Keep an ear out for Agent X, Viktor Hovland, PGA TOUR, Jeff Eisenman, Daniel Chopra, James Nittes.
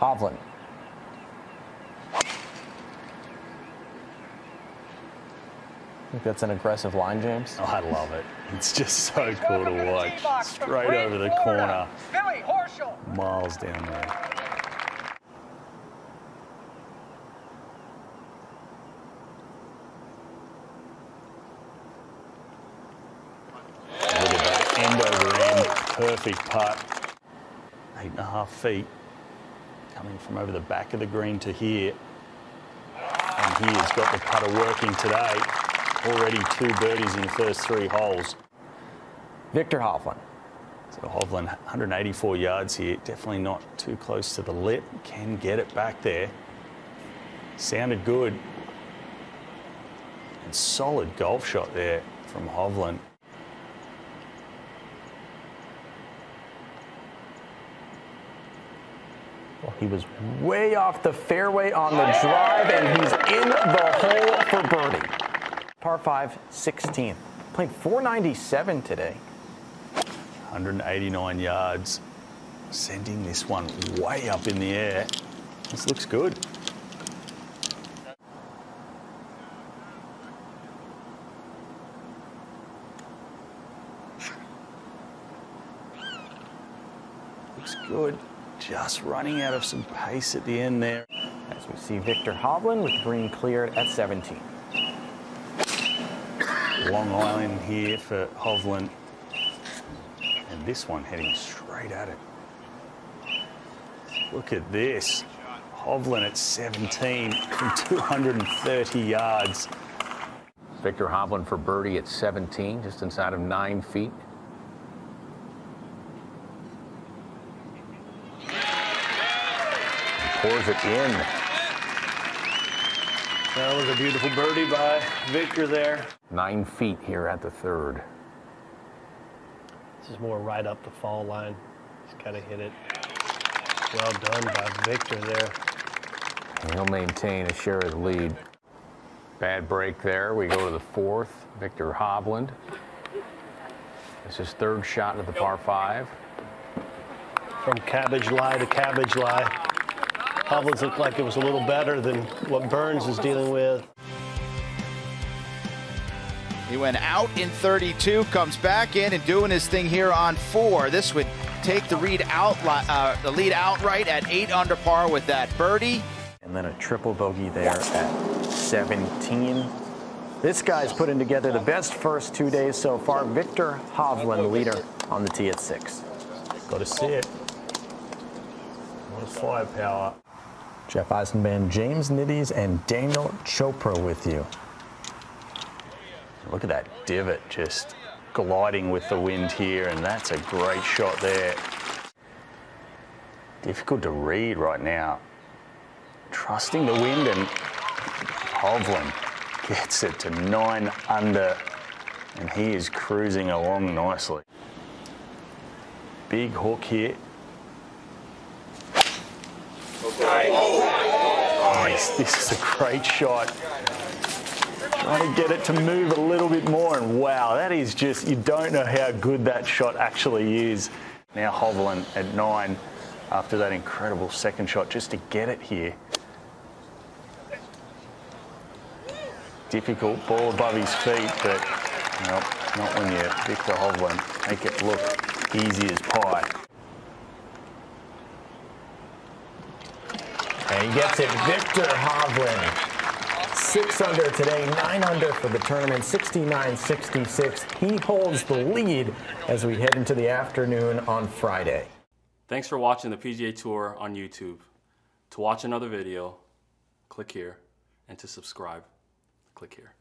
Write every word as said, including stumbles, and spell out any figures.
Hovland. I think that's an aggressive line, James. Oh, I love it. It's just so cool to watch. Straight over the corner. Miles down there. Look at that. End over end. Perfect putt. Eight and a half feet. Coming from over the back of the green to here. And here's got the putter working today. Already two birdies in the first three holes. Viktor Hovland. So Hovland, one hundred eighty-four yards here. Definitely not too close to the lip. Can get it back there. Sounded good. And solid golf shot there from Hovland. Well, he was way off the fairway on the drive, and he's in the hole for birdie. Par five, sixteenth. Played four ninety-seven today. one hundred eighty-nine yards. Sending this one way up in the air. This looks good. Looks good. Just running out of some pace at the end there. As we see Viktor Hovland with green cleared at seventeen. Long Island here for Hovland. And this one heading straight at it. Look at this. Hovland at seventeen from two hundred thirty yards. Viktor Hovland for birdie at seventeen, just inside of nine feet. And pours it in. That was a beautiful birdie by Viktor there. Nine feet here at the third. This is more right up the fall line. Just kind of hit it. Well done by Viktor there. And he'll maintain a share of the lead. Bad break there. We go to the fourth. Viktor Hovland. It's his third shot at the par five. From cabbage lie to cabbage lie. Hovland's looked like it was a little better than what Burns is dealing with. He went out in thirty-two, comes back in and doing his thing here on four. This would take the lead out, uh, the lead outright at eight under par with that birdie. And then a triple bogey there at seventeen. This guy's putting together the best first two days so far. Viktor Hovland, the leader, on the tee at six. Got to see it. What a firepower. Jeff Eisenman, James Nittes, and Daniel Chopra with you. Look at that divot just gliding with the wind here, and that's a great shot there. Difficult to read right now. Trusting the wind, and Hovland gets it to nine under, and he is cruising along nicely. Big hook here. Nice, this is a great shot. Trying to get it to move a little bit more, and wow, that is just, you don't know how good that shot actually is. Now Hovland at nine after that incredible second shot, just to get it here. Difficult ball above his feet, but nope, not when you Viktor Hovland. Make it look easy as pie. And he gets it, Viktor Hovland. Six under today, nine under for the tournament, sixty-nine sixty-six. He holds the lead as we head into the afternoon on Friday. Thanks for watching the P G A Tour on YouTube. To watch another video, click here, and to subscribe, click here.